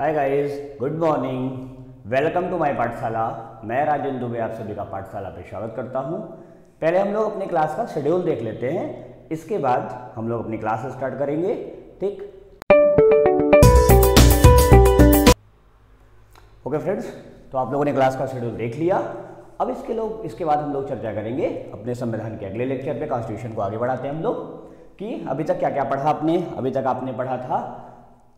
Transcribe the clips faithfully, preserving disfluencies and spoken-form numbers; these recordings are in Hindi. Hi guys, good morning, welcome to my पाठशाला। मैं राजेंद्र दुबे आप सभी का पाठशाला पे स्वागत करता हूँ। पहले हम लोग अपनी क्लास का शेड्यूल देख लेते हैं, इसके बाद हम लोग अपनी क्लास स्टार्ट करेंगे। ठीक, ओके फ्रेंड्स, तो आप लोगों ने क्लास का शेड्यूल देख लिया। अब इसके लोग इसके बाद हम लोग चर्चा करेंगे अपने संविधान के अगले लेक्चर पे। कॉन्स्टिट्यूशन को आगे बढ़ाते हैं हम लोग कि अभी तक क्या क्या पढ़ा आपने। अभी तक आपने पढ़ा था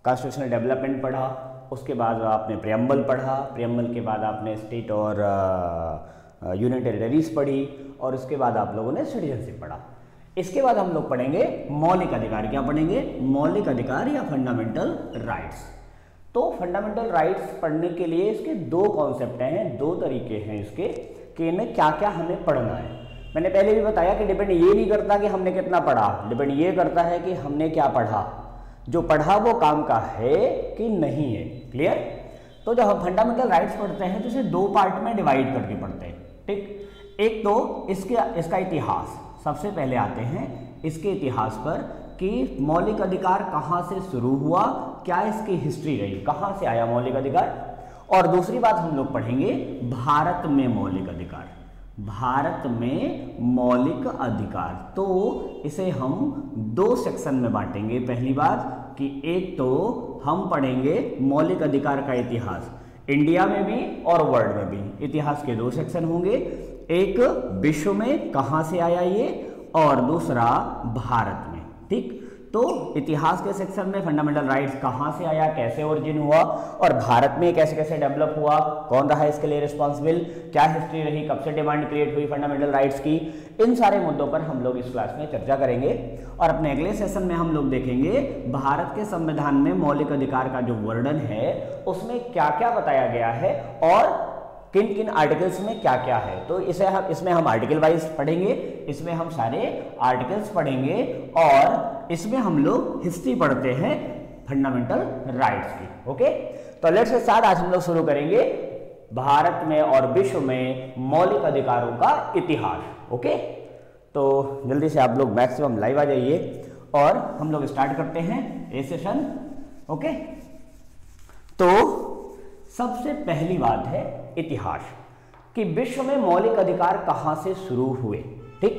कॉन्स्टिट्यूशनल डेवलपमेंट पढ़ा, उसके बाद आपने प्रियम्बल पढ़ा, प्रियम्बल के बाद आपने स्टेट और यूनियन टेरिटरीज पढ़ी, और उसके बाद आप लोगों ने सिटीजनशिप पढ़ा। इसके बाद हम लोग पढ़ेंगे मौलिक अधिकार। क्या पढ़ेंगे? मौलिक अधिकार या फंडामेंटल राइट्स। तो फंडामेंटल राइट्स पढ़ने के लिए इसके दो कॉन्सेप्ट हैं, दो तरीके हैं इसके कि इनमें क्या क्या हमें पढ़ना है। मैंने पहले भी बताया कि डिपेंड ये नहीं करता कि हमने कितना पढ़ा, डिपेंड ये करता है कि हमने क्या पढ़ा। जो पढ़ा वो काम का है कि नहीं है। क्लियर? तो जब हम फंडामेंटल राइट्स पढ़ते हैं तो इसे दो पार्ट में डिवाइड करके पढ़ते हैं। ठीक, एक तो इसके इसका इतिहास। सबसे पहले आते हैं इसके इतिहास पर कि मौलिक अधिकार कहाँ से शुरू हुआ, क्या इसकी हिस्ट्री रही, कहाँ से आया मौलिक अधिकार। और दूसरी बात हम लोग पढ़ेंगे भारत में मौलिक अधिकार, भारत में मौलिक अधिकार। तो इसे हम दो सेक्शन में बांटेंगे। पहली बात कि एक तो हम पढ़ेंगे मौलिक अधिकार का इतिहास, इंडिया में भी और वर्ल्ड में भी। इतिहास के दो सेक्शन होंगे, एक विश्व में कहाँ से आया ये, और दूसरा भारत में। ठीक, तो इतिहास के सेक्शन में फंडामेंटल राइट्स कहाँ से आया, कैसे ओरिजिन हुआ, और भारत में कैसे कैसे डेवलप हुआ, कौन रहा इसके लिए रिस्पॉन्सिबल, क्या हिस्ट्री रही, कब से डिमांड क्रिएट हुई फंडामेंटल राइट्स की, इन सारे मुद्दों पर हम लोग इस क्लास में चर्चा करेंगे। और अपने अगले सेशन में हम लोग देखेंगे भारत के संविधान में मौलिक अधिकार का जो वर्णन है उसमें क्या क्या बताया गया है और किन किन आर्टिकल्स में क्या क्या है। तो इसे हम इसमें हम आर्टिकल वाइज पढ़ेंगे, इसमें हम सारे आर्टिकल्स पढ़ेंगे, और इसमें हम लोग हिस्ट्री पढ़ते हैं फंडामेंटल राइट्स की। ओके, तो लेट्स स्टार्ट। आज हम लोग शुरू करेंगे भारत में और विश्व में मौलिक अधिकारों का इतिहास। ओके, तो जल्दी से आप लोग मैक्सिमम लाइव आ जाइए और हम लोग स्टार्ट करते हैं ये सेशन। ओके, तो सबसे पहली बात है इतिहास कि विश्व में मौलिक अधिकार कहाँ से शुरू हुए। ठीक,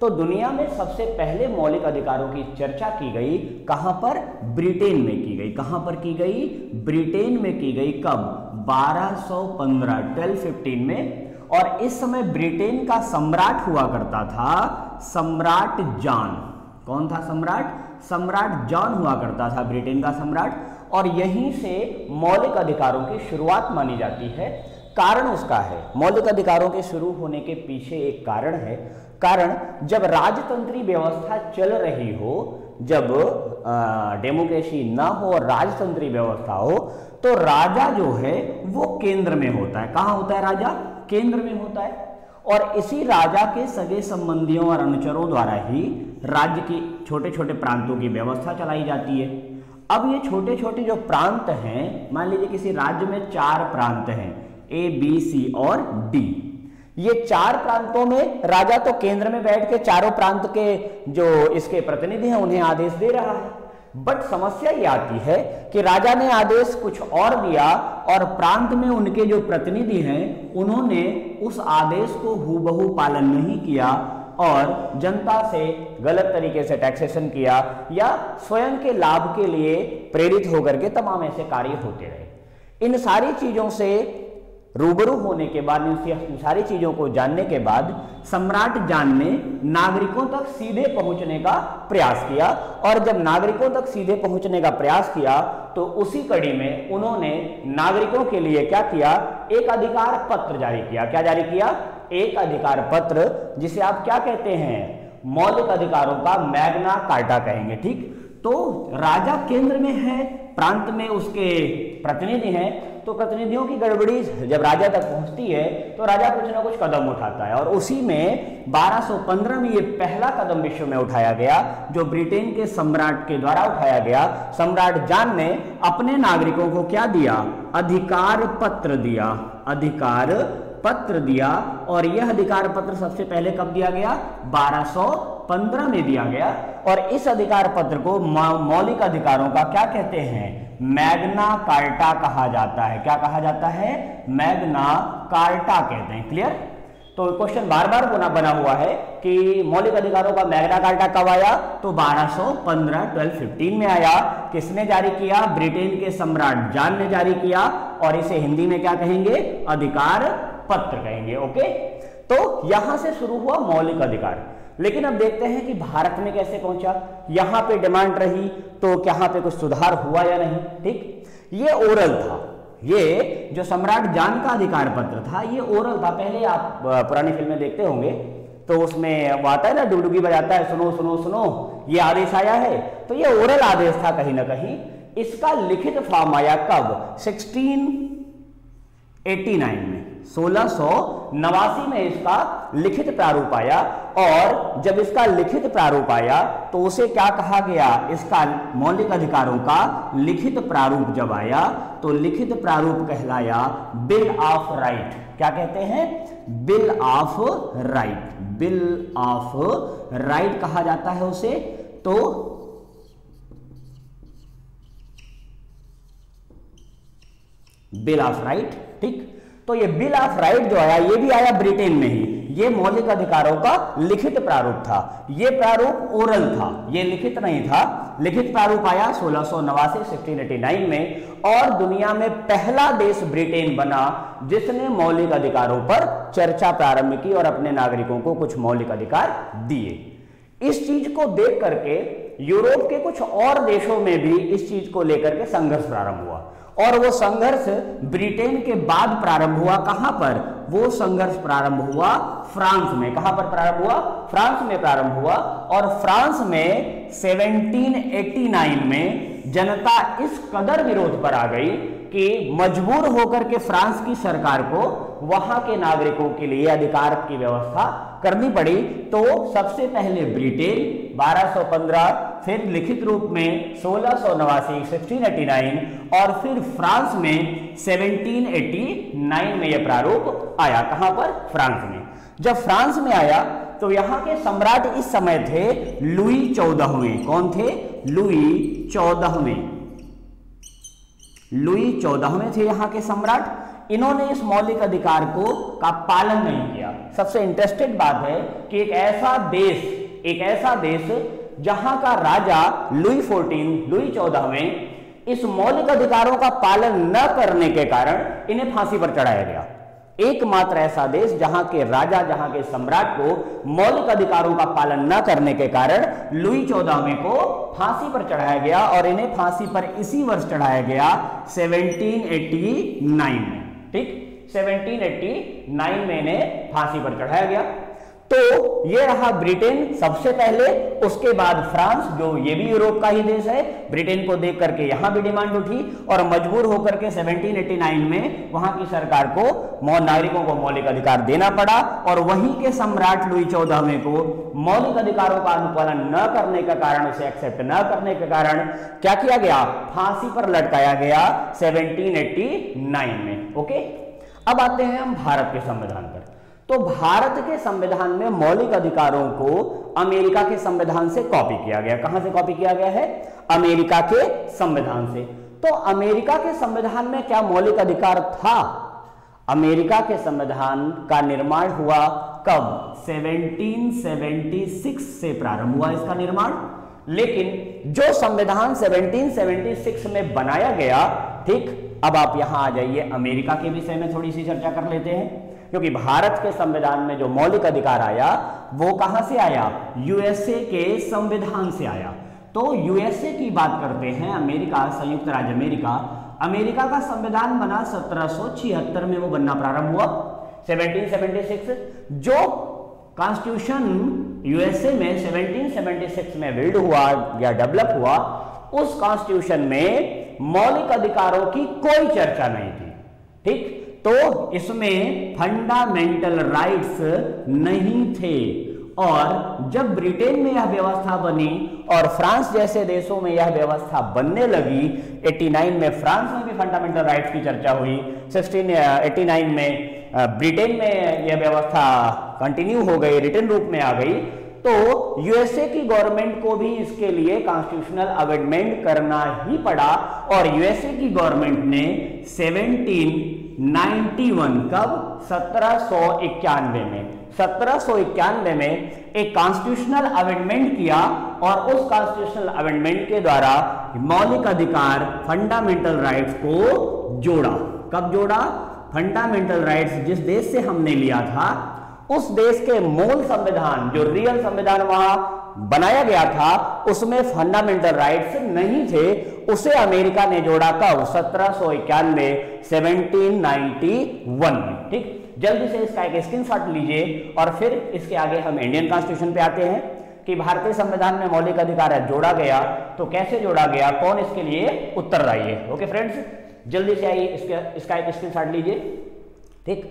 तो दुनिया में सबसे पहले मौलिक अधिकारों की चर्चा की गई कहाँ पर? ब्रिटेन में की गई। कहाँ पर की गई? ब्रिटेन में की गई। कब? बारह सौ पंद्रह में। और इस समय ब्रिटेन का सम्राट हुआ करता था सम्राट जॉन। कौन था सम्राट? सम्राट जॉन हुआ करता था ब्रिटेन का सम्राट। और यहीं से मौलिक अधिकारों की शुरुआत मानी जाती है। कारण उसका है, मौलिक अधिकारों के शुरू होने के पीछे एक कारण है। कारण, जब राजतंत्री व्यवस्था चल रही हो, जब डेमोक्रेसी ना हो और राजतंत्री व्यवस्था हो, तो राजा जो है वो केंद्र में होता है। कहाँ होता है राजा? केंद्र में होता है। और इसी राजा के सगे संबंधियों और अनुचरों द्वारा ही राज्य की छोटे छोटे प्रांतों की व्यवस्था चलाई जाती है। अब ये छोटे छोटे जो प्रांत हैं, मान लीजिए किसी राज्य में चार प्रांत हैं, ए, बी, सी और डी। ये चार प्रांतों में राजा तो केंद्र में बैठ के चारों प्रांत के जो इसके प्रतिनिधि हैं उन्हें आदेश दे रहा है। बट समस्या ये आती है कि राजा ने आदेश कुछ और दिया और प्रांत में उनके जो प्रतिनिधि हैं उन्होंने उस आदेश को हूबहू पालन नहीं किया और जनता से गलत तरीके से टैक्सेशन किया या स्वयं के लाभ के लिए प्रेरित होकर के तमाम ऐसे कार्य होते रहे। इन सारी चीजों से रूबरू होने के बाद, इन सारी चीजों को जानने के बाद सम्राट जॉन ने नागरिकों तक सीधे पहुंचने का प्रयास किया। और जब नागरिकों तक सीधे पहुंचने का प्रयास किया तो उसी कड़ी में उन्होंने नागरिकों के लिए क्या किया? एक अधिकार पत्र जारी किया। क्या जारी किया? एक अधिकार पत्र, जिसे आप क्या कहते हैं? मौलिक अधिकारों का मैग्ना कार्टा कहेंगे। ठीक, तो राजा केंद्र में है, प्रांत में उसके प्रतिनिधि हैं, तो प्रतिनिधियों की गड़बड़ी जब राजा तक पहुंचती है तो राजा कुछ ना कुछ कदम उठाता है। और उसी में बारह सौ पंद्रह में यह पहला कदम विश्व में उठाया गया जो ब्रिटेन के सम्राट के द्वारा उठाया गया। सम्राट जॉन ने अपने नागरिकों को क्या दिया? अधिकार पत्र दिया, अधिकार पत्र दिया। और यह अधिकार पत्र सबसे पहले कब दिया गया? बारह सौ पंद्रह में दिया गया। और इस अधिकार पत्र को मौलिक अधिकारों का क्या कहते हैं? मैग्ना कार्टा कहा जाता है। क्या कहा जाता है? मैग्ना कार्टा कहते हैं। क्लियर? तो क्वेश्चन बार बार बना हुआ है कि मौलिक अधिकारों का मैग्ना कार्टा कब आया, तो बारह सौ पंद्रह, बारह सौ पंद्रह में आया। किसने जारी किया? ब्रिटेन के सम्राट जॉन ने जारी किया, और इसे हिंदी में क्या कहेंगे? अधिकार पत्र कहेंगे। ओके, तो यहां से शुरू हुआ मौलिक अधिकार। लेकिन अब देखते हैं कि भारत में कैसे पहुंचा। यहां पे डिमांड रही, तो यहां पे कुछ सुधार हुआ या नहीं। ठीक, ये ओरल था, ये जो सम्राट जॉन का अधिकार पत्र था ये ओरल था। पहले आप पुरानी फिल्में देखते होंगे तो उसमें वो आता है ना, डुगडुगी बजाता है, सुनो सुनो सुनो ये आदेश आया है। तो ये ओरल आदेश था कहीं ना कहीं। इसका लिखित फॉर्म आया कब? सिक्सटीन एटी नाइन में, सोलह सौ नवासी में इसका लिखित प्रारूप आया। और जब इसका लिखित प्रारूप आया तो उसे क्या कहा गया? इसका मौलिक अधिकारों का लिखित प्रारूप जब आया तो लिखित प्रारूप कहलाया बिल ऑफ राइट। क्या कहते हैं? Bill of right. Bill of right कहा जाता है उसे। तो बिल ऑफ राइट, ठीक। तो ये बिल ऑफ राइट जो आया ये भी आया ब्रिटेन में ही। ये मौलिक अधिकारों का लिखित प्रारूप था। ये प्रारूप ओरल था, ये लिखित नहीं था। लिखित प्रारूप आया सोलह सौ नवासी सोलह सौ नवासी में, और दुनिया में पहला देश ब्रिटेन बना जिसने मौलिक अधिकारों पर चर्चा प्रारंभ की और अपने नागरिकों को कुछ मौलिक अधिकार दिए। इस चीज को देख करके यूरोप के कुछ और देशों में भी इस चीज को लेकर के संघर्ष प्रारंभ हुआ, और वो संघर्ष ब्रिटेन के बाद प्रारंभ हुआ। कहां पर वो संघर्ष प्रारंभ हुआ? फ्रांस में। कहां पर प्रारंभ हुआ? फ्रांस में प्रारंभ हुआ। और फ्रांस में सत्रह सौ नवासी में जनता इस कदर विरोध पर आ गई कि मजबूर होकर के फ्रांस की सरकार को वहां के नागरिकों के लिए अधिकार की व्यवस्था करनी पड़ी। तो सबसे पहले ब्रिटेन बारह सौ पंद्रह, फिर लिखित रूप में सोलह सौ नवासी, सोलह सौ नवासी, और फिर फ्रांस में सत्रह सौ नवासी में यह प्रारूप आया। कहां पर? फ्रांस में। जब फ्रांस में आया तो यहां के सम्राट इस समय थे लुई चौदहवें। कौन थे? लुई चौदहवें। लुई चौदहवें थे यहां के सम्राट। इन्होंने इस मौलिक अधिकार को का पालन नहीं किया। सबसे इंटरेस्टेड बात है कि एक ऐसा देश, एक ऐसा देश जहां का राजा लुई फोर्टीन, लुई चौदहवें इस मौलिक अधिकारों का पालन न करने के कारण इन्हें फांसी पर चढ़ाया गया। एकमात्र ऐसा देश जहां के राजा, जहां के सम्राट को मौलिक अधिकारों का पालन न करने के कारण लुई चौदहवें को फांसी पर चढ़ाया गया, और इन्हें फांसी पर इसी वर्ष चढ़ाया गया सत्रह सौ नवासी में। ठीक, सत्रह सौ नवासी में इन्हें फांसी पर चढ़ाया गया। तो ये रहा ब्रिटेन सबसे पहले, उसके बाद फ्रांस, जो ये भी यूरोप का ही देश है। ब्रिटेन को देख करके यहां भी डिमांड उठी, और मजबूर होकर के सत्रह सौ नवासी में वहां की सरकार को, नागरिकों को मौलिक अधिकार देना पड़ा। और वहीं के सम्राट लुई चौदहवें को मौलिक अधिकारों का अनुपालन न करने के कारण, उसे एक्सेप्ट न करने के कारण क्या किया गया? फांसी पर लटकाया गया सत्रह सौ नवासी में। ओके, अब आते हैं हम भारत के संविधान पर। तो भारत के संविधान में मौलिक अधिकारों को अमेरिका के संविधान से कॉपी किया गया। कहां से कॉपी किया गया है? अमेरिका के संविधान से। तो अमेरिका के संविधान में क्या मौलिक अधिकार था? अमेरिका के संविधान का निर्माण हुआ कब? सत्रह सौ छिहत्तर से प्रारंभ हुआ इसका निर्माण। लेकिन जो संविधान सत्रह सौ छिहत्तर में बनाया गया, ठीक, अब आप यहां आ जाइए, अमेरिका के विषय में थोड़ी सी चर्चा कर लेते हैं। क्योंकि भारत के संविधान में जो मौलिक अधिकार आया वो कहां से आया? यूएसए के संविधान से आया। तो यूएसए की बात करते हैं, अमेरिका, संयुक्त राज्य अमेरिका। अमेरिका का संविधान बना सत्रह सौ छिहत्तर में, वो बनना प्रारंभ हुआ सत्रह सौ छिहत्तर। जो कॉन्स्टिट्यूशन यूएसए में सत्रह सौ छिहत्तर में बिल्ड हुआ या डेवलप हुआ, उस कॉन्स्टिट्यूशन में मौलिक अधिकारों की कोई चर्चा नहीं थी। ठीक, तो इसमें फंडामेंटल राइट्स नहीं थे। और जब ब्रिटेन में यह व्यवस्था बनी और फ्रांस जैसे देशों में यह व्यवस्था बनने लगी, नवासी में फ्रांस में भी फंडामेंटल राइट्स की चर्चा हुई, सोलह सौ नवासी में ब्रिटेन में यह व्यवस्था कंटिन्यू हो गई, रिटर्न रूप में आ गई। तो यूएसए की गवर्नमेंट को भी इसके लिए कॉन्स्टिट्यूशनल अमेंडमेंट करना ही पड़ा और यूएसए की गवर्नमेंट ने सेवनटीन नाइंटी वन कब सत्रह सौ इक्यानवे में सत्रह सौ इक्यानवे में एक कॉन्स्टिट्यूशनल अमेंडमेंट किया और उस कॉन्स्टिट्यूशनल अमेंडमेंट के द्वारा मौलिक अधिकार फंडामेंटल राइट्स को जोड़ा। कब जोड़ा? फंडामेंटल राइट्स जिस देश से हमने लिया था उस देश के मूल संविधान, जो रियल संविधान वहां बनाया गया था, उसमें फंडामेंटल राइट्स नहीं थे, उसे अमेरिका ने जोड़ा कब सत्रह सौ इक्यानवे सेवनटीन नाइंटी वन। ठीक, जल्दी से इसका एक स्क्रीनशॉट लीजिए और फिर इसके आगे हम इंडियन कॉन्स्टिट्यूशन पे आते हैं कि भारतीय संविधान में मौलिक अधिकार जोड़ा गया तो कैसे जोड़ा गया, कौन इसके लिए उत्तरदायी है। ओके फ्रेंड्स, जल्दी से आइए इसका इसका एक स्क्रीनशॉट लीजिए। ठीक,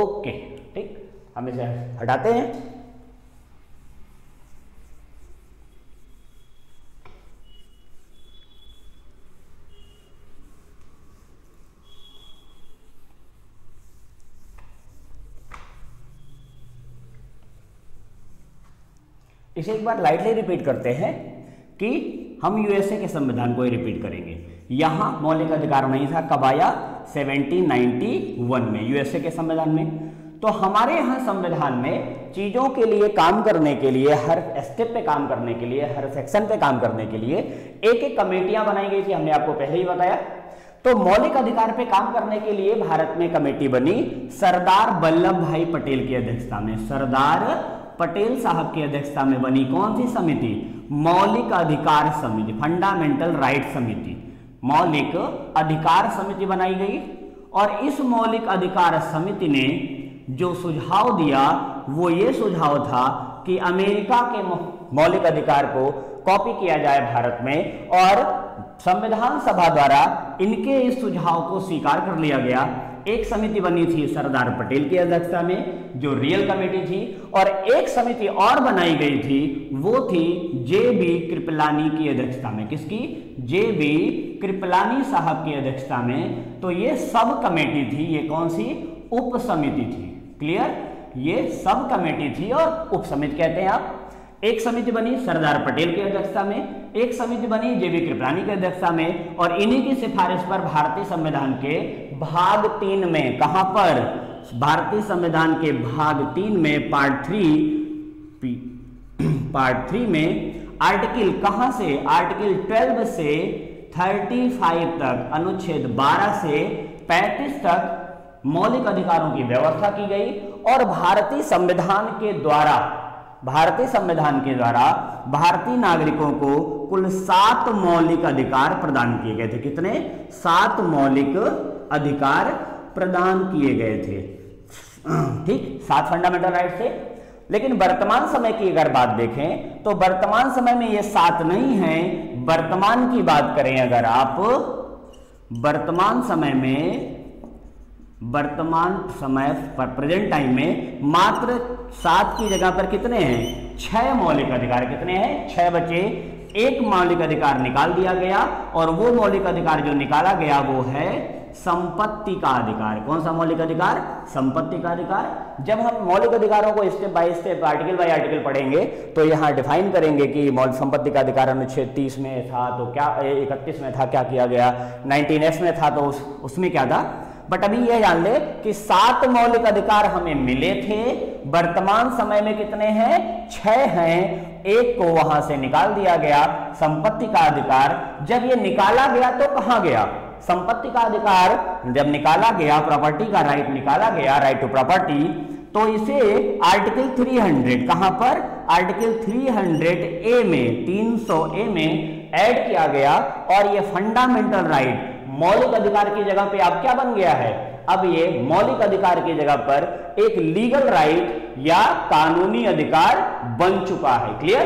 ओके, ठीक, हम इसे हटाते हैं। इसे एक बार लाइटली रिपीट करते हैं कि हम यूएसए के संविधान को ही रिपीट करेंगे। यहां मौलिक अधिकार नहीं था, कब आया सेवनटीन नाइंटी वन में यूएसए के संविधान में। तो हमारे यहाँ संविधान में चीज़ों के लिए काम करने के लिए, हर स्टेप पे काम करने के लिए, हर सेक्शन पे काम करने के लिए एक एक कमेटियां बनाई गई थी, हमने आपको पहले ही बताया। तो मौलिक अधिकार पे काम करने के लिए भारत में कमेटी बनी सरदार वल्लभ भाई पटेल की अध्यक्षता में। सरदार पटेल साहब की अध्यक्षता में बनी कौन सी समिति? मौलिक अधिकार समिति, फंडामेंटल राइट समिति, मौलिक अधिकार समिति बनाई गई। और इस मौलिक अधिकार समिति ने जो सुझाव दिया वो ये सुझाव था कि अमेरिका के मौलिक अधिकार को कॉपी किया जाए भारत में, और संविधान सभा द्वारा इनके इस सुझाव को स्वीकार कर लिया गया। एक समिति बनी थी सरदार पटेल की अध्यक्षता में जो रियल कमेटी थी, और एक समिति और बनाई गई थी, वो थी जे बी कृपलानी की अध्यक्षता में। किसकी? जे बी कृपलानी साहब की अध्यक्षता में। तो ये सब कमेटी थी, ये कौन सी? उप समिति थी। क्लियर, ये सब कमेटी थी और उप समिति कहते हैं आप। एक समिति बनी सरदार पटेल की अध्यक्षता में, एक समिति बनी जे बी कृपलानी की अध्यक्षता में, और इन्हीं की सिफारिश पर भारतीय संविधान के भाग तीन में, कहां पर? भारतीय संविधान के भाग तीन में पार्ट थ्री पार्ट थ्री में आर्टिकल, कहां से? आर्टिकल ट्वेल्व से थर्टी फाइव तक, अनुच्छेद बारह से पैंतीस तक मौलिक अधिकारों की व्यवस्था की गई। और भारतीय संविधान के द्वारा भारतीय संविधान के द्वारा भारतीय नागरिकों को कुल सात मौलिक अधिकार प्रदान किए गए थे। कितने? सात मौलिक अधिकार प्रदान किए गए थे। ठीक, सात फंडामेंटल राइट थे। लेकिन वर्तमान समय की अगर बात देखें तो वर्तमान समय में ये सात नहीं है। वर्तमान की बात करें अगर आप, वर्तमान समय में वर्तमान समय पर प्रेजेंट टाइम में मात्र सात की जगह पर कितने हैं? छह मौलिक अधिकार। कितने हैं? छह बचे। एक मौलिक अधिकार निकाल दिया गया और वो मौलिक अधिकार जो निकाला गया वो है संपत्ति का अधिकार। कौन सा मौलिक अधिकार? संपत्ति का अधिकार। जब हम मौलिक अधिकारों को step by step, article by article पढ़ेंगे तो यहाँ डिफाइन करेंगे कि मौलिक संपत्ति का अधिकार अनुच्छेद तीस में था तो क्या, इकतीस में था क्या किया गया, नाइनटीन एफ में था तो उस, उसमें क्या था। बट अभी यह जान ले कि सात मौलिक अधिकार हमें मिले थे, वर्तमान समय में कितने हैं? छह हैं, एक को वहां से निकाल दिया गया, संपत्ति का अधिकार। जब यह निकाला गया तो कहां गया? संपत्ति का अधिकार जब निकाला गया, प्रॉपर्टी का राइट निकाला गया, राइट टू प्रॉपर्टी, तो इसे आर्टिकल तीन सौ कहां पर? आर्टिकल तीन सौ ए में, तीन सौ ए में ऐड किया गया और यह फंडामेंटल राइट मौलिक अधिकार की जगह पे आप क्या बन गया है? अब ये मौलिक अधिकार की जगह पर एक लीगल राइट या कानूनी अधिकार बन चुका है। क्लियर,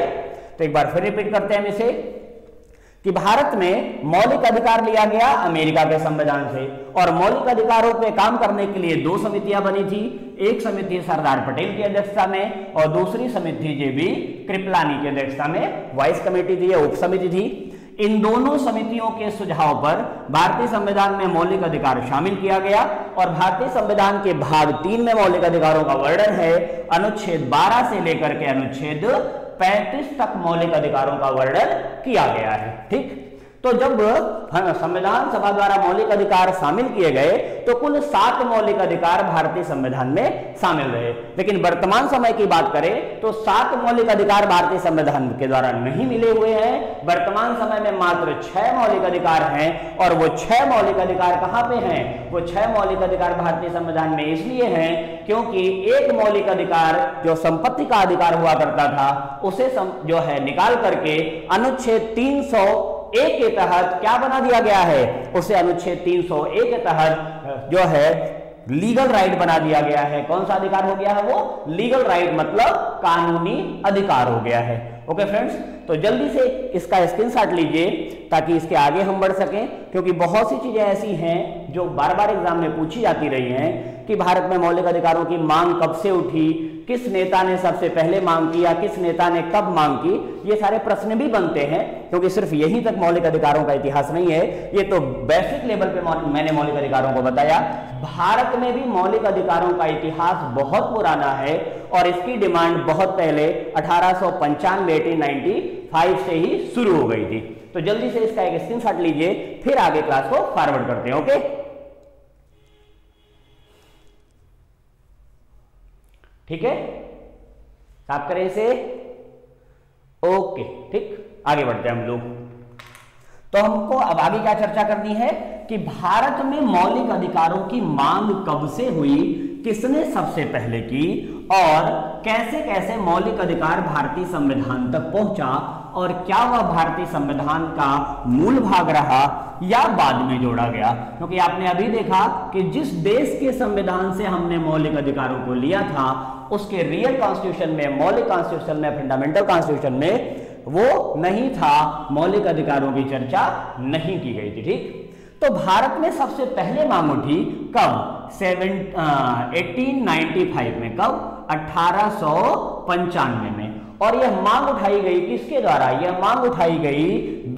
तो एक बार फिर रिपीट करते हैं हम इसे कि भारत में मौलिक अधिकार लिया गया अमेरिका के संविधान से, और मौलिक अधिकारों पे काम करने के लिए दो समितियां बनी थी। एक समिति सरदार पटेल की अध्यक्षता में और दूसरी समिति जे बी कृपलानी की अध्यक्षता में, वाइस कमेटी थी, उप समिति थी। इन दोनों समितियों के सुझाव पर भारतीय संविधान में मौलिक अधिकार शामिल किया गया और भारतीय संविधान के भाग तीन में मौलिक अधिकारों का वर्णन है। अनुच्छेद बारह से लेकर के अनुच्छेद पैंतीस तक मौलिक अधिकारों का वर्णन किया गया है। ठीक, तो जब संविधान सभा द्वारा मौलिक अधिकार शामिल किए गए तो कुल सात मौलिक अधिकार भारतीय संविधान में शामिल रहे, लेकिन वर्तमान समय की बात करें तो सात मौलिक अधिकार भारतीय संविधान के द्वारा नहीं मिले हुए हैं। वर्तमान समय में मात्र छह मौलिक अधिकार हैं और वो छह मौलिक अधिकार कहाँ पे हैं? वो छह मौलिक अधिकार भारतीय संविधान में इसलिए हैं क्योंकि एक मौलिक अधिकार जो संपत्ति का अधिकार हुआ करता था उसे जो है निकाल करके अनुच्छेद तीन सौ एक के तहत क्या बना दिया गया है, उसे अनुच्छेद तीन सौ एक के तहत जो है लीगल राइट बना दिया गया है। कौन सा अधिकार हो गया है वो? लीगल राइट मतलब कानूनी अधिकार हो गया है। ओके फ्रेंड्स, तो जल्दी से इसका स्क्रीनशॉट लीजिए ताकि इसके आगे हम बढ़ सकें, क्योंकि बहुत सी चीजें ऐसी हैं जो बार बार एग्जाम में पूछी जाती रही हैं कि भारत में मौलिक अधिकारों की मांग कब से उठी, किस नेता ने सबसे पहले मांग की या किस नेता ने कब मांग की, ये सारे प्रश्न भी बनते हैं क्योंकि सिर्फ यहीं तक मौलिक अधिकारों का इतिहास नहीं है। ये तो बेसिक लेवल पे मैंने मौलिक अधिकारों को बताया। भारत में भी मौलिक अधिकारों का इतिहास बहुत पुराना है और इसकी डिमांड बहुत पहले अठारह सौ पंचानवे अठारह सौ पचानवे से ही शुरू हो गई थी। तो जल्दी से इसका एक स्क्रीनशॉट लीजिए, फिर आगे क्लास को फॉरवर्ड करते हैं। ओके, ठीक है, साफ करें इसे। ओके, ठीक, आगे बढ़ते हैं हम लोग। तो हमको अब आगे क्या चर्चा करनी है कि भारत में मौलिक अधिकारों की मांग कब से हुई, किसने सबसे पहले की और कैसे कैसे मौलिक अधिकार भारतीय संविधान तक पहुंचा और क्या वह भारतीय संविधान का मूल भाग रहा या बाद में जोड़ा गया। क्योंकि आपने अभी देखा कि जिस देश के संविधान से हमने मौलिक अधिकारों को लिया था उसके रियल कॉन्स्टिट्यूशन में, मौलिक कॉन्स्टिट्यूशन में, फंडामेंटल कॉन्स्टिट्यूशन में वो नहीं था, मौलिक अधिकारों की चर्चा नहीं की गई थी। ठीक, तो भारत में सबसे पहले मांग उठी कब? अठारह सौ पचानवे में। कब? अठारह सौ पचानवे में। और यह मांग उठाई गई किसके द्वारा? यह मांग उठाई गई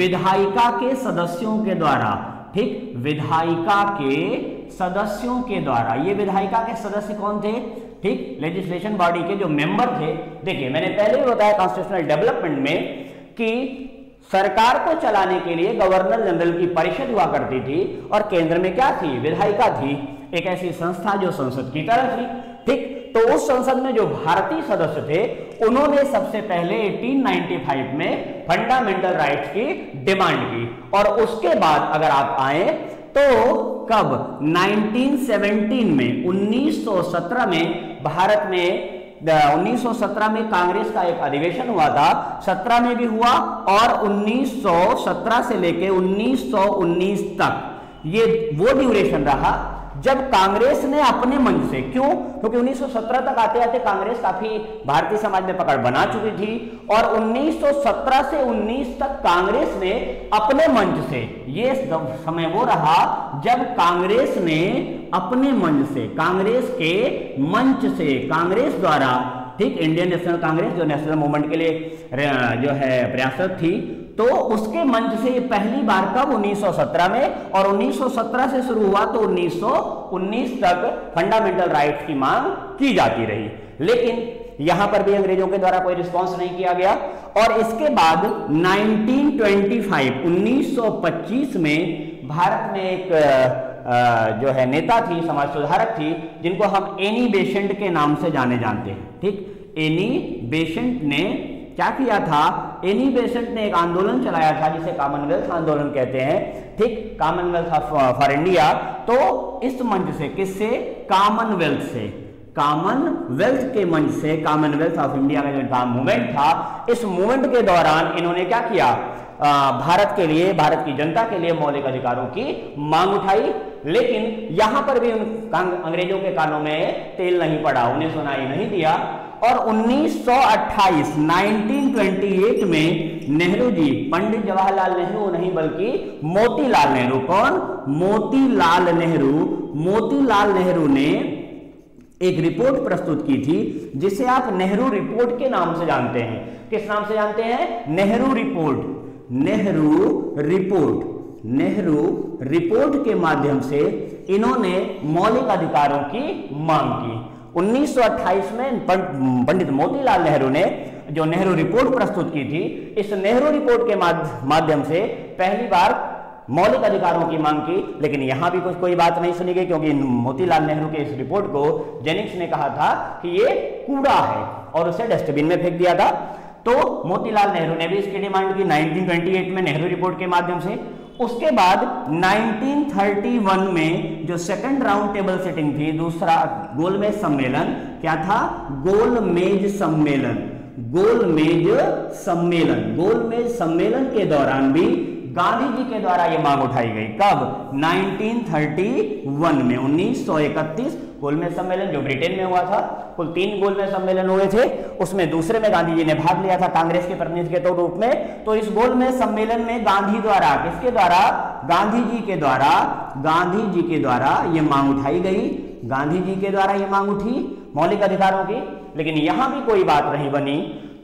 विधायिका के सदस्यों के द्वारा। ठीक, विधायिका के सदस्यों के द्वारा। ये विधायिका के सदस्य कौन थे? ठीक, लेजिस्लेशन बॉडी के जो मेंबर थे। देखिए, मैंने पहले भी बताया कॉन्स्टिट्यूशनल डेवलपमेंट में कि सरकार को चलाने के लिए गवर्नर जनरल की परिषद हुआ करती थी और केंद्र में क्या थी? विधायिका थी, एक ऐसी संस्था जो संसद की तरह थी। ठीक, तो उस संसद में जो भारतीय सदस्य थे उन्होंने सबसे पहले अठारह सौ पचानवे में फंडामेंटल राइट्स की डिमांड की और उसके बाद अगर आप आए तो कब? उन्नीस सौ सत्रह में। उन्नीस सौ सत्रह में भारत में उन्नीस सौ सत्रह में कांग्रेस का एक अधिवेशन हुआ था, सत्रह में भी हुआ और उन्नीस सौ सत्रह से लेके उन्नीस सौ उन्नीस तक ये वो ड्यूरेशन रहा जब कांग्रेस ने अपने मन से, क्यों? क्योंकि उन्नीस सौ सत्रह तक आते आते कांग्रेस काफी भारतीय समाज में पकड़ बना चुकी थी और उन्नीस सौ सत्रह से उन्नीस तक कांग्रेस ने अपने मंच से, ये समय वो रहा जब कांग्रेस ने अपने मंच से, कांग्रेस के मंच से, कांग्रेस द्वारा, ठीक, इंडियन नेशनल कांग्रेस जो नेशनल मूवमेंट के लिए जो है प्रयासरत थी, तो उसके मंच से पहली बार कब? उन्नीस सौ सत्रह में। और उन्नीस सौ सत्रह से शुरू हुआ तो उन्नीस सौ उन्नीस तक फंडामेंटल राइट्स की मांग की जाती रही, लेकिन यहां पर भी अंग्रेजों के द्वारा कोई रिस्पांस नहीं किया गया। और इसके बाद उन्नीस सौ पच्चीस उन्नीस सौ पच्चीस में भारत में एक जो है नेता थी, समाज सुधारक थी, जिनको हम एनी बेशंट के नाम से जाने जानते हैं। ठीक, एनी बेशंट ने क्या किया था? एनी बेशंट ने एक आंदोलन चलाया था जिसे कॉमनवेल्थ आंदोलन कहते हैं। ठीक, कॉमनवेल्थ फॉर इंडिया। तो इस मंच से, किससे? कॉमनवेल्थ से, कॉमनवेल्थ के मंच से, कॉमनवेल्थ ऑफ इंडिया का जो मूवमेंट था, इस मूवमेंट के दौरान इन्होंने क्या किया? भारत के लिए, भारत की जनता के लिए मौलिक अधिकारों की मांग उठाई, लेकिन यहां पर भी अंग्रेजों के कानों में तेल नहीं पड़ा, उन्हें सुनाई नहीं दिया। और उन्नीस सौ अट्ठाईस उन्नीस सौ अट्ठाईस में नेहरू जी, पंडित जवाहरलाल नेहरू नहीं बल्कि मोतीलाल नेहरू, कौन? मोतीलाल नेहरू, मोतीलाल नेहरू ने एक रिपोर्ट प्रस्तुत की थी जिसे आप नेहरू रिपोर्ट के नाम से जानते हैं। किस नाम से जानते हैं? Nehru report. Nehru report, Nehru report के माध्यम से इन्होंने मौलिक अधिकारों की मांग की। उन्नीस सौ अट्ठाईस में पंडित मोतीलाल नेहरू ने जो नेहरू रिपोर्ट प्रस्तुत की थी, इस नेहरू रिपोर्ट के माध्यम से पहली बार मौलिक अधिकारों की मांग की। लेकिन यहां भी कुछ कोई बात नहीं सुनी गई, क्योंकि मोतीलाल नेहरू के इस रिपोर्ट को जेनिंग्स ने कहा था कि ये कूड़ा है और उसे डस्टबिन में फेंक दिया था। तो मोतीलाल नेहरू ने भी इसकी डिमांड की नाइनटीन ट्वेंटी एट में नेहरू रिपोर्ट के माध्यम से। उसके बाद नाइनटीन थर्टी वन में जो सेकंड राउंड टेबल सेटिंग थी, दूसरा गोलमेज सम्मेलन, क्या था? गोलमेज सम्मेलन। गोलमेज सम्मेलन गोलमेज सम्मेलन के दौरान भी गांधी जी के द्वारा यह मांग उठाई गई। कब? नाइनटीन थर्टी वन में। उन्नीस सौ इकतीस गोलमेज सम्मेलन जो ब्रिटेन में हुआ था, कुल तीन गोलमेज सम्मेलन हुए थे, उसमें दूसरे में गांधी जी ने भाग लिया था कांग्रेस के प्रतिनिधि के रूप में। तो इस गोलमेज सम्मेलन में गांधी द्वारा, किसके द्वारा? गांधी जी के द्वारा गांधी जी के द्वारा यह मांग उठाई गई, गांधी जी के द्वारा यह मांग उठी मौलिक अधिकारों की। लेकिन यहां भी कोई बात नहीं बनी।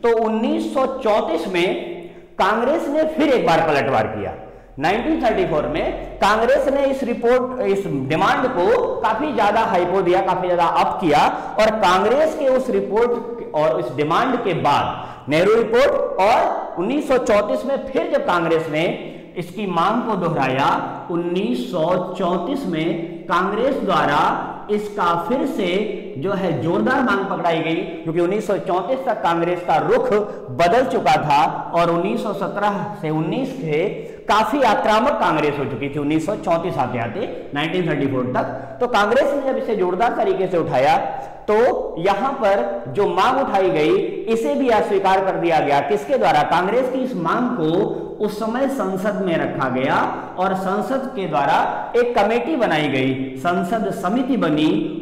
तो उन्नीस सौ चौंतीस में कांग्रेस ने फिर एक बार पलटवार किया। नाइनटीन थर्टी फोर में कांग्रेस ने इस रिपोर्ट, इस डिमांड को काफी ज्यादा हाइपो दिया, काफी ज्यादा अप किया, और कांग्रेस के उस रिपोर्ट और इस डिमांड के बाद नेहरू रिपोर्ट और उन्नीस सौ चौंतीस में फिर जब कांग्रेस ने इसकी मांग को दोहराया, उन्नीस सौ चौंतीस में कांग्रेस द्वारा इसका फिर से जो है जोरदार मांग पकड़ाई गई, क्योंकि उन्नीस सौ चौंतीस तक कांग्रेस का रुख बदल चुका था और उन्नीस सौ सत्रह से उन्नीस से काफी आक्रामक कांग्रेस हो चुकी थी। उन्नीस सौ चौंतीस आते आते नाइनटीन थर्टी फोर तक तो कांग्रेस ने जब इसे जोरदार तरीके से उठाया, तो यहां पर जो मांग उठाई गई इसे भी अस्वीकार कर दिया गया। किसके द्वारा? कांग्रेस की इस मांग को उस समय संसद में रखा गया और संसद के द्वारा एक कमेटी बनाई गई, संसद समिति बनी,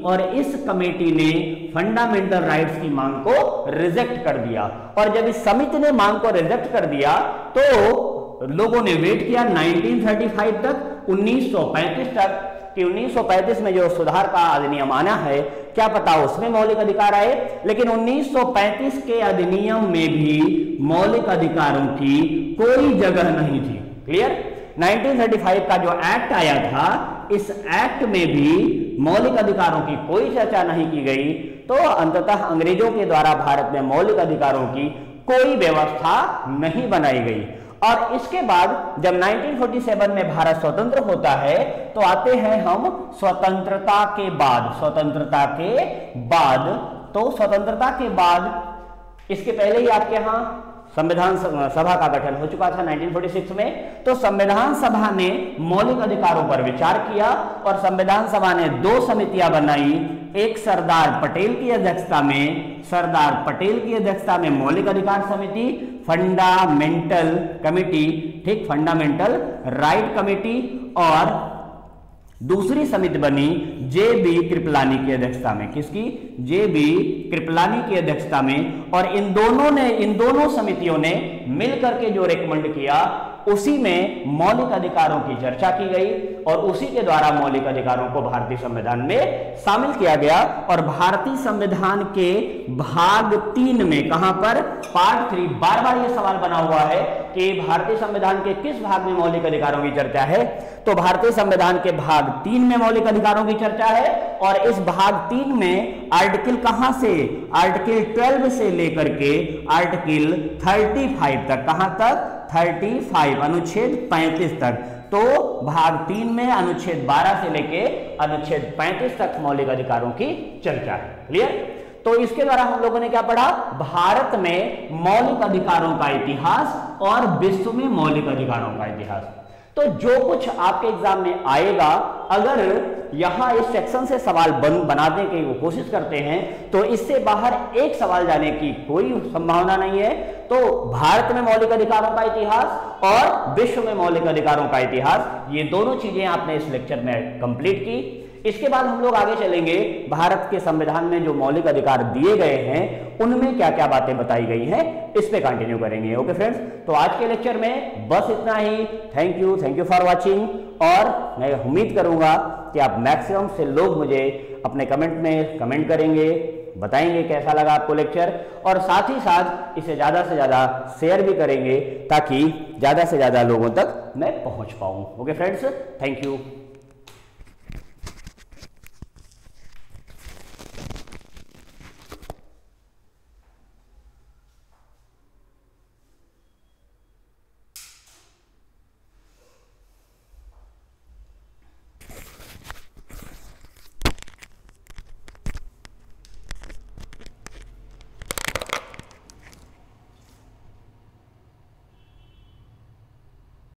और इस कमेटी ने फंडामेंटल राइट्स की मांग को रिजेक्ट कर दिया। और जब इस समिति ने मांग को रिजेक्ट कर दिया तो लोगों ने वेट किया नाइनटीन थर्टी फाइव तक, उन्नीस सौ पैंतीस तक, कि उन्नीस सौ पैंतीस में जो सुधार का अधिनियम आना है, क्या पता उसमें मौलिक अधिकार आए। लेकिन उन्नीस सौ पैंतीस के अधिनियम में भी मौलिक अधिकारों की कोई जगह नहीं थी। क्लियर? नाइनटीन थर्टी फाइव का जो एक्ट आया था, इस एक्ट में भी मौलिक अधिकारों की कोई चर्चा नहीं की गई। तो अंततः अंग्रेजों के द्वारा भारत में मौलिक अधिकारों की कोई व्यवस्था नहीं बनाई गई। और इसके बाद जब नाइनटीन फोर्टी सेवन में भारत स्वतंत्र होता है, तो आते हैं हम स्वतंत्रता के बाद, स्वतंत्रता के बाद तो स्वतंत्रता के बाद इसके पहले ही आपके यहां संविधान सभा का गठन हो चुका था नाइनटीन फोर्टी सिक्स में। तो संविधान सभा ने मौलिक अधिकारों पर विचार किया और संविधान सभा ने दो समितियां बनाई, एक सरदार पटेल की अध्यक्षता में, सरदार पटेल की अध्यक्षता में मौलिक अधिकार समिति, फंडामेंटल कमेटी, ठीक, फंडामेंटल राइट कमेटी, और दूसरी समिति बनी जे बी कृपलानी की अध्यक्षता में। किसकी? जे बी कृपलानी की अध्यक्षता में। और इन दोनों ने इन दोनों समितियों ने मिलकर के जो रेकमेंड किया, उसी में मौलिक अधिकारों की चर्चा की गई और उसी के द्वारा मौलिक अधिकारों को भारतीय संविधान में शामिल किया गया। और भारतीय संविधान के भाग तीन में, कहां पर? Part three. बार बार यह सवाल बना हुआ है कि भारतीय संविधान के किस भाग में मौलिक अधिकारों की चर्चा है। तो भारतीय संविधान के भाग तीन में मौलिक अधिकारों की चर्चा है। और इस भाग तीन में आर्टिकल कहां से? आर्टिकल ट्वेल्व से लेकर के आर्टिकल थर्टी फाइव तक, कहां तक? थर्टी फाइव, अनुच्छेद पैंतीस तक। तो भाग तीन में अनुच्छेद बारह से लेके अनुच्छेद पैंतीस तक मौलिक अधिकारों की चर्चा है। क्लियर? तो इसके द्वारा हम लोगों ने क्या पढ़ा? भारत में मौलिक अधिकारों का इतिहास और विश्व में मौलिक अधिकारों का इतिहास। तो जो कुछ आपके एग्जाम में आएगा, अगर यहां इस सेक्शन से सवाल बन, बनाने की कोशिश करते हैं, तो इससे बाहर एक सवाल जाने की कोई संभावना नहीं है। तो भारत में मौलिक अधिकारों का इतिहास और विश्व में मौलिक अधिकारों का इतिहास, ये दोनों चीजें आपने इस लेक्चर में कंप्लीट की। इसके बाद हम लोग आगे चलेंगे, भारत के संविधान में जो मौलिक अधिकार दिए गए हैं उनमें क्या क्या बातें बताई गई हैं, इस पे कंटिन्यू करेंगे। ओके फ्रेंड्स, तो आज के लेक्चर में बस इतना ही। Thank you, thank you for watching. और मैं उम्मीद करूंगा कि आप मैक्सिमम से लोग मुझे अपने कमेंट में कमेंट करेंगे, बताएंगे कैसा लगा आपको लेक्चर, और साथ ही साथ इसे ज़्यादा से ज़्यादा शेयर भी करेंगे ताकि ज़्यादा से ज़्यादा लोगों तक मैं पहुंच पाऊँ। Okay friends, thank you.